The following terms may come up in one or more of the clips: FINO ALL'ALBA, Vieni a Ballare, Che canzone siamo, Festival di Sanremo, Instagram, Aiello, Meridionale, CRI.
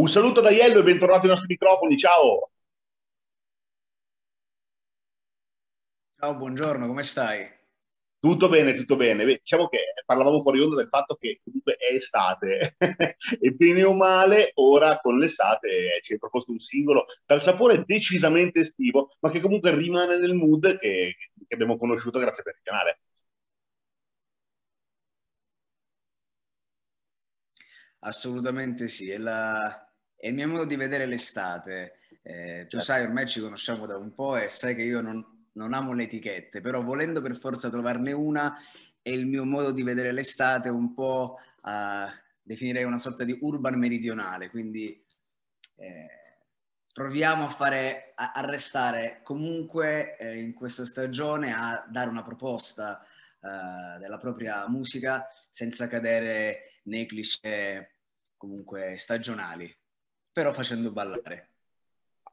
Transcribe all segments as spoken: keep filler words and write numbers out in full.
Un saluto da Aiello e bentornati ai nostri microfoni, ciao! Ciao, buongiorno, come stai? Tutto bene, tutto bene. Beh, diciamo che parlavamo fuori onda del fatto che comunque è estate e bene o male ora con l'estate ci hai proposto un singolo dal sapore decisamente estivo, ma che comunque rimane nel mood che, che abbiamo conosciuto grazie al canale. Assolutamente sì, è, la... è il mio modo di vedere l'estate. Eh, tu certo. sai, ormai ci conosciamo da un po' e sai che io non... non amo le etichette, però volendo per forza trovarne una è il mio modo di vedere l'estate, un po' a, definirei una sorta di urban meridionale, quindi eh, proviamo a fare, a, a restare comunque eh, in questa stagione a dare una proposta eh, della propria musica senza cadere nei cliché comunque stagionali, però facendo ballare.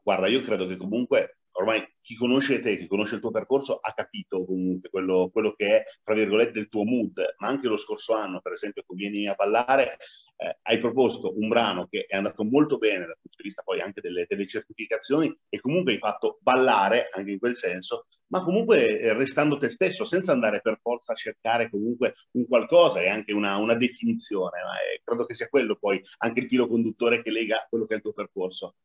Guarda, io credo che comunque ormai chi conosce te, chi conosce il tuo percorso ha capito comunque quello, quello che è, tra virgolette, il tuo mood, ma anche lo scorso anno, per esempio, con Vieni a Ballare, eh, hai proposto un brano che è andato molto bene dal punto di vista poi anche delle, delle certificazioni e comunque hai fatto ballare, anche in quel senso, ma comunque restando te stesso, senza andare per forza a cercare comunque un qualcosa e anche una, una definizione, ma eh, credo che sia quello poi anche il filo conduttore che lega quello che è il tuo percorso.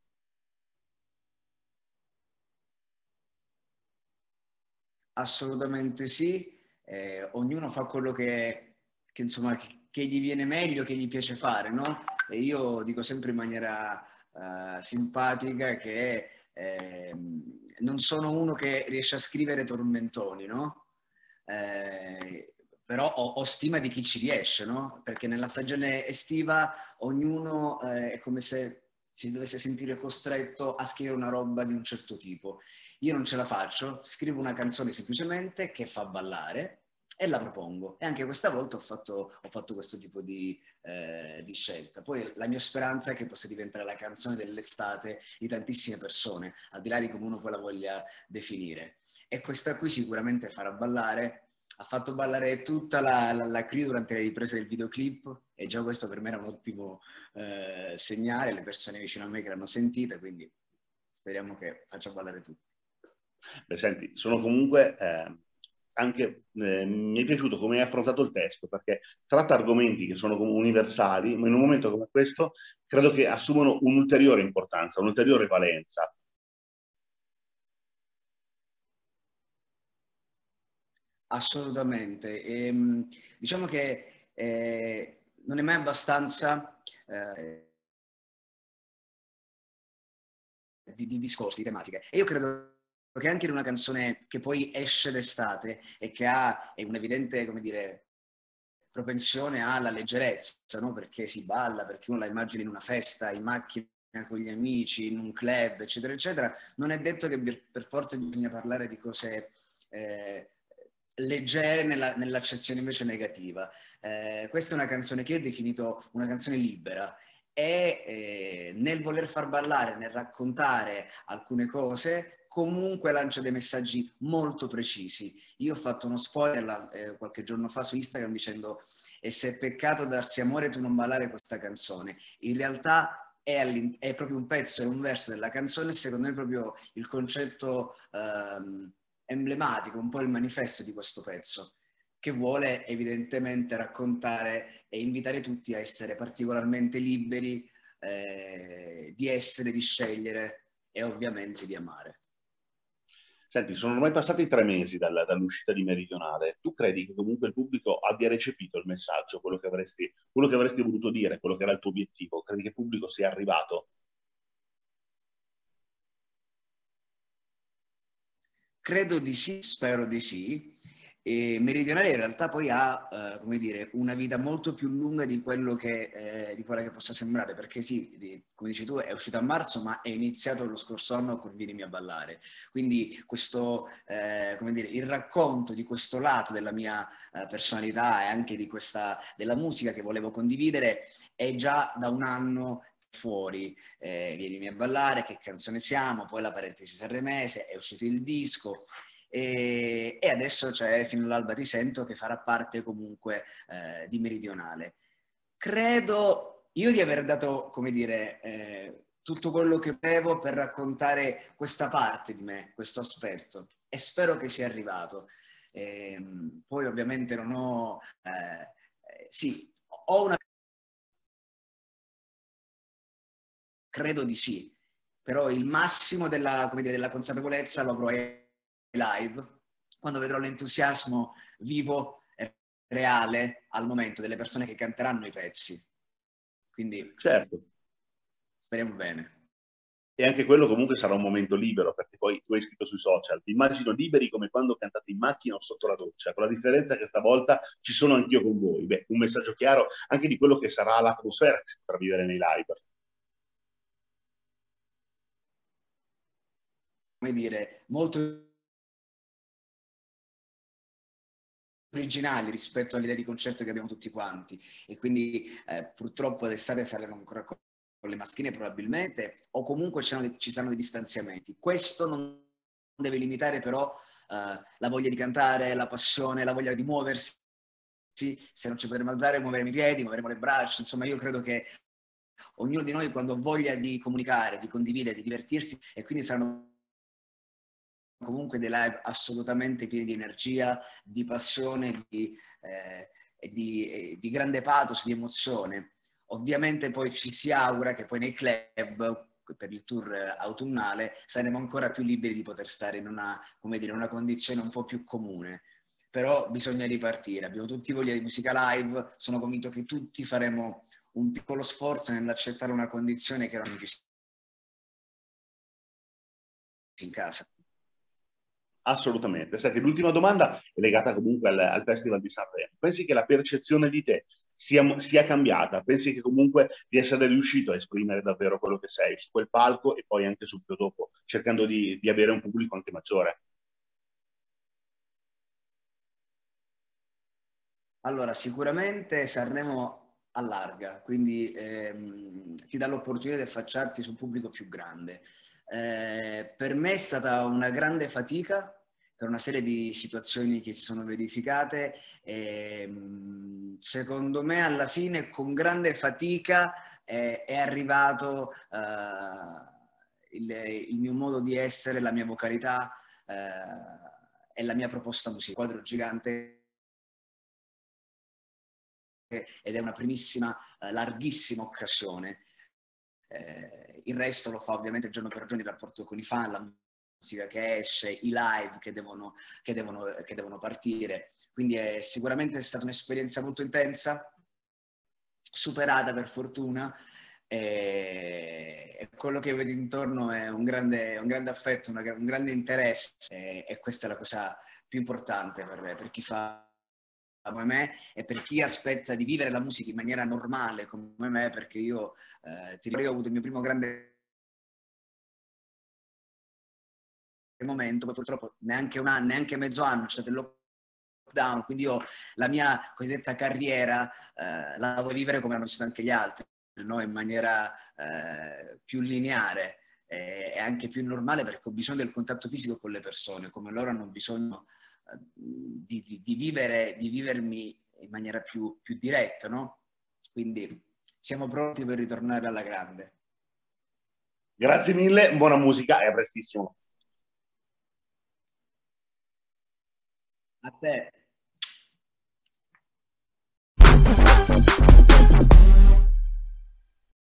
Assolutamente sì, eh, ognuno fa quello che, che, insomma, che gli viene meglio, che gli piace fare, no? E io dico sempre in maniera uh, simpatica che eh, non sono uno che riesce a scrivere tormentoni, no? Eh, però ho, ho stima di chi ci riesce, no? Perché nella stagione estiva ognuno eh, è come se si dovesse sentire costretto a scrivere una roba di un certo tipo. Io non ce la faccio, scrivo una canzone semplicemente che fa ballare e la propongo. E anche questa volta ho fatto, ho fatto questo tipo di, eh, di scelta. Poi la mia speranza è che possa diventare la canzone dell'estate di tantissime persone, al di là di come uno poi la voglia definire. E questa qui sicuramente farà ballare. Ha fatto ballare tutta la, la, la C R I durante le riprese del videoclip e già questo per me era un ottimo eh, segnale, le persone vicino a me che l'hanno sentita, quindi speriamo che faccia ballare tutti. Beh, senti, sono comunque... Eh... Anche eh, mi è piaciuto come hai affrontato il testo, perché tratta argomenti che sono universali, ma in un momento come questo credo che assumano un'ulteriore importanza, un'ulteriore valenza. Assolutamente. E, diciamo che eh, non è mai abbastanza eh, di, di discorsi, di tematiche. E io credo che anche in una canzone che poi esce d'estate e che ha un'evidente, come dire, propensione alla leggerezza, no? Perché si balla, perché uno la immagina in una festa, in macchina con gli amici, in un club, eccetera, eccetera, non è detto che per forza bisogna parlare di cose eh, leggere nell'accezione invece negativa. Eh, questa è una canzone che io ho definito una canzone libera e eh, nel voler far ballare, nel raccontare alcune cose, comunque lancia dei messaggi molto precisi. Io ho fatto uno spoiler eh, qualche giorno fa su Instagram dicendo "E se è peccato darsi amore tu non ballare questa canzone". In realtà è, è proprio un pezzo, è un verso della canzone, secondo me è proprio il concetto... Ehm, emblematico, un po' il manifesto di questo pezzo, che vuole evidentemente raccontare e invitare tutti a essere particolarmente liberi eh, di essere, di scegliere e ovviamente di amare. Senti, sono ormai passati tre mesi dal, dall'uscita di Meridionale. Tu credi che comunque il pubblico abbia recepito il messaggio, quello che avresti, quello che avresti voluto dire, quello che era il tuo obiettivo? Credi che il pubblico sia arrivato? Credo di sì, spero di sì. E Meridionale in realtà poi ha, eh, come dire, una vita molto più lunga di, quello che, eh, di quella che possa sembrare, perché sì, di, come dici tu, è uscita a marzo, ma è iniziato lo scorso anno con Vieni a Ballare. Quindi questo, eh, come dire, il racconto di questo lato della mia eh, personalità e anche di questa, della musica che volevo condividere è già da un anno fuori, eh, Vienimi a Ballare, Che canzone siamo, poi la parentesi sanremese, è uscito il disco e, e adesso c'è Fino all'alba ti sento che farà parte comunque eh, di Meridionale. Credo io di aver dato, come dire, eh, tutto quello che avevo per raccontare questa parte di me, questo aspetto, e spero che sia arrivato. Eh, poi ovviamente non ho... Eh, sì, ho una... Credo di sì, però il massimo della, come dire, della consapevolezza lo avrò live, quando vedrò l'entusiasmo vivo e reale al momento delle persone che canteranno i pezzi. Quindi certo, speriamo bene. E anche quello comunque sarà un momento libero, perché poi tu hai scritto sui social, ti immagino liberi come quando cantate in macchina o sotto la doccia, con la differenza che stavolta ci sono anch'io con voi. Beh, un messaggio chiaro anche di quello che sarà l'atmosfera che si potrà vivere nei live. Come dire, molto originali rispetto all'idea di concerto che abbiamo tutti quanti, e quindi eh, purtroppo d'estate saremo ancora con le mascherine probabilmente, o comunque ci saranno dei distanziamenti. Questo non deve limitare però eh, la voglia di cantare, la passione, la voglia di muoversi. Se non ci potremo alzare, muoveremo i piedi, muoveremo le braccia, insomma io credo che ognuno di noi, quando ha voglia di comunicare, di condividere, di divertirsi, e quindi saranno comunque dei live assolutamente pieni di energia, di passione, di, eh, di, eh, di grande pathos, di emozione. Ovviamente poi ci si augura che poi nei club, per il tour autunnale, saremo ancora più liberi di poter stare in una, come dire, una condizione un po' più comune. Però bisogna ripartire, abbiamo tutti voglia di musica live, sono convinto che tutti faremo un piccolo sforzo nell'accettare una condizione che erano chiusi in casa. Assolutamente. Senti, l'ultima domanda è legata comunque al, al Festival di Sanremo. Pensi che la percezione di te sia, sia cambiata? Pensi che comunque di essere riuscito a esprimere davvero quello che sei su quel palco e poi anche subito dopo, cercando di, di avere un pubblico anche maggiore? Allora, sicuramente Sanremo allarga, quindi ehm, ti dà l'opportunità di affacciarti su un pubblico più grande. Eh, per me è stata una grande fatica per una serie di situazioni che si sono verificate e, secondo me, alla fine con grande fatica eh, è arrivato eh, il, il mio modo di essere, la mia vocalità eh, e la mia proposta musicale. Quadro gigante, ed è una primissima, eh, larghissima occasione. Eh, il resto lo fa ovviamente giorno per giorno il rapporto con i fan, la musica che esce, i live che devono, che devono, che devono partire. Quindi è sicuramente stata un'esperienza molto intensa, superata per fortuna, e, e quello che vedo intorno è un grande, un grande affetto, una, un grande interesse, e, e questa è la cosa più importante per, per chi fa come me e per chi aspetta di vivere la musica in maniera normale come me, perché io eh, ti ricordo, ho avuto il mio primo grande momento, ma purtroppo neanche un anno, neanche mezzo anno, c'è stato il lockdown, quindi io la mia cosiddetta carriera eh, la devo vivere come hanno vissuto anche gli altri, no? In maniera eh, più lineare e anche più normale, perché ho bisogno del contatto fisico con le persone, come loro hanno bisogno Di, di, di, vivere, di vivermi in maniera più, più diretta, no? Quindi siamo pronti per ritornare alla grande. Grazie mille, buona musica e a prestissimo. A te.